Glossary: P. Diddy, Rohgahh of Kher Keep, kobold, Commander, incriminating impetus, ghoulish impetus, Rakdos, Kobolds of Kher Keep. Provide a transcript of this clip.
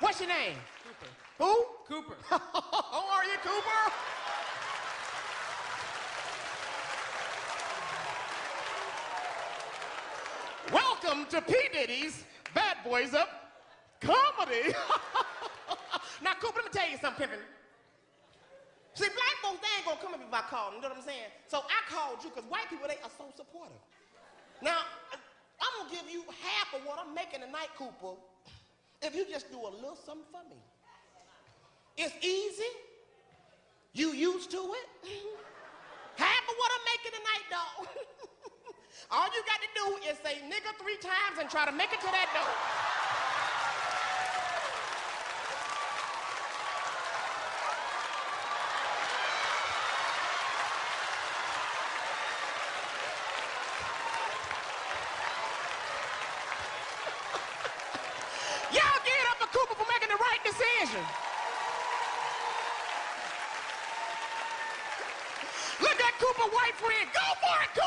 What's your name? Cooper. Who? Cooper. Who are you, Cooper? Welcome to P. Diddy's Bad Boys Up Comedy. Now, Cooper, let me tell you something, Pimpin'. See, black folks, they ain't gonna come at me if I call them, you know what I'm saying? So I called you, because white people, they are so supportive. Now, I'm gonna give you half of what I'm making tonight, Cooper, if you just do a little something for me. It's easy. You used to it. Half of what I'm making tonight, dog. All you got to do is say nigga 3 times and try to make it to that door. Decision. Look at Cooper, white friend. Go for it, Cooper!